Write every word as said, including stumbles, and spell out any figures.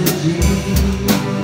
Does it mean?